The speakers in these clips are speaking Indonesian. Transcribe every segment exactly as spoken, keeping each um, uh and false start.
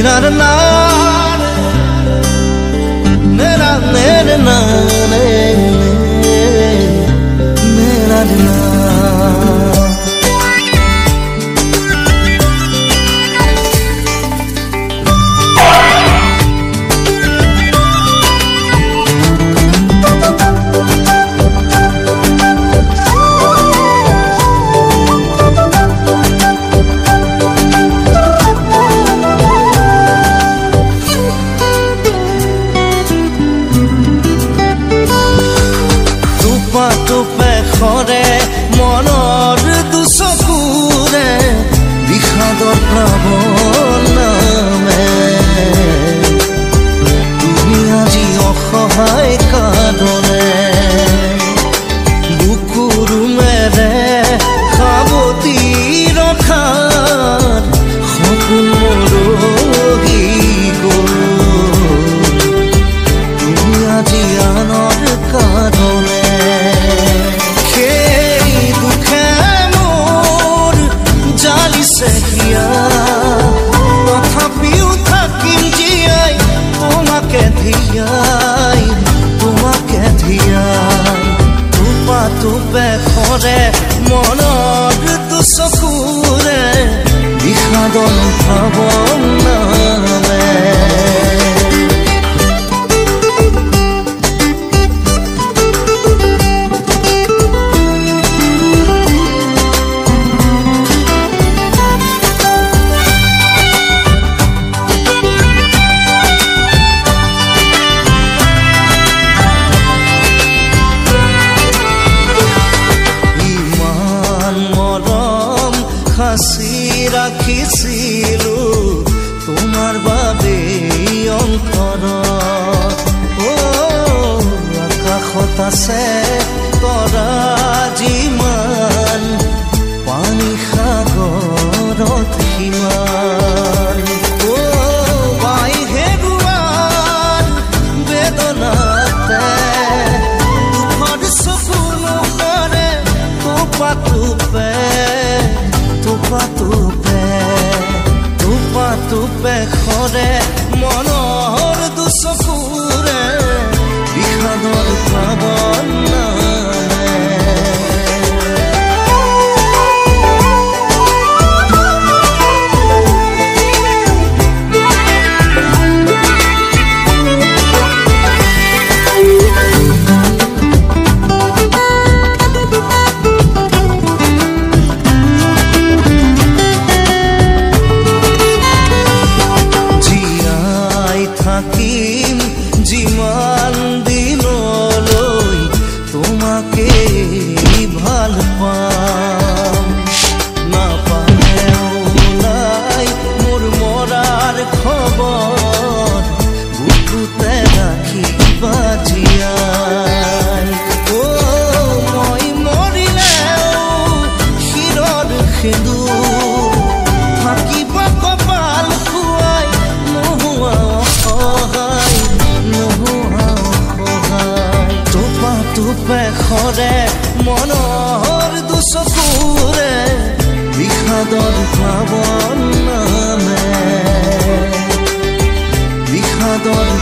Bikador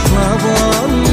plavon